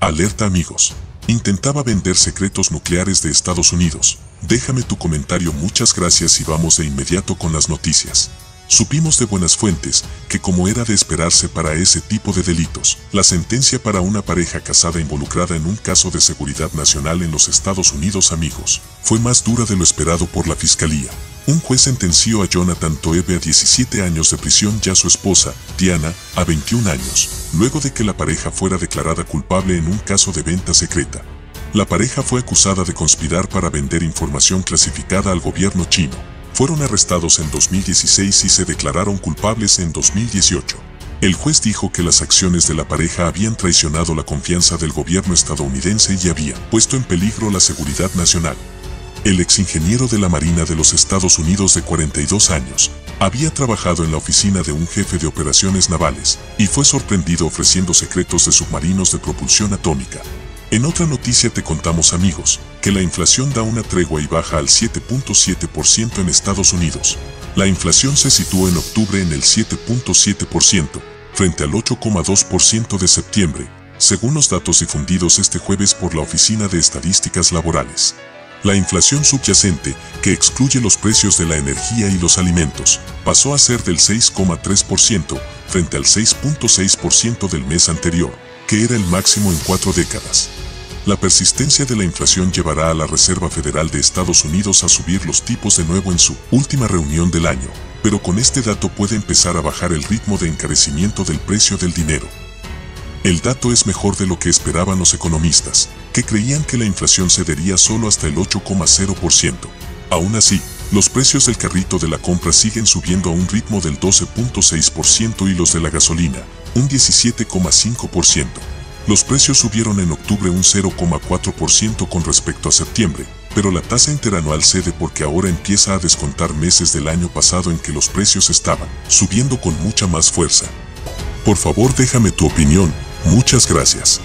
Alerta amigos. Intentaba vender secretos nucleares de Estados Unidos. Déjame tu comentario, muchas gracias, y vamos de inmediato con las noticias. Supimos de buenas fuentes que, como era de esperarse para ese tipo de delitos, la sentencia para una pareja casada involucrada en un caso de seguridad nacional en los Estados Unidos, amigos, fue más dura de lo esperado por la fiscalía. Un juez sentenció a Jonathan Toebe a 17 años de prisión y a su esposa, Diana, a 21 años, luego de que la pareja fuera declarada culpable en un caso de venta secreta. La pareja fue acusada de conspirar para vender información clasificada al gobierno chino. Fueron arrestados en 2016 y se declararon culpables en 2018. El juez dijo que las acciones de la pareja habían traicionado la confianza del gobierno estadounidense y habían puesto en peligro la seguridad nacional. El exingeniero de la Marina de los Estados Unidos, de 42 años, había trabajado en la oficina de un jefe de operaciones navales y fue sorprendido ofreciendo secretos de submarinos de propulsión atómica. En otra noticia te contamos, amigos, que la inflación da una tregua y baja al 7.7% en Estados Unidos. La inflación se situó en octubre en el 7.7%, frente al 8.2% de septiembre, según los datos difundidos este jueves por la Oficina de Estadísticas Laborales. La inflación subyacente, que excluye los precios de la energía y los alimentos, pasó a ser del 6.3%, frente al 6.6% del mes anterior, que era el máximo en 4 décadas. La persistencia de la inflación llevará a la Reserva Federal de Estados Unidos a subir los tipos de nuevo en su última reunión del año, pero con este dato puede empezar a bajar el ritmo de encarecimiento del precio del dinero. El dato es mejor de lo que esperaban los economistas, que creían que la inflación cedería solo hasta el 8.0%. Aún así, los precios del carrito de la compra siguen subiendo a un ritmo del 12.6% y los de la gasolina, un 17.5%. Los precios subieron en octubre un 0.4% con respecto a septiembre, pero la tasa interanual cede porque ahora empieza a descontar meses del año pasado en que los precios estaban subiendo con mucha más fuerza. Por favor, déjame tu opinión, muchas gracias.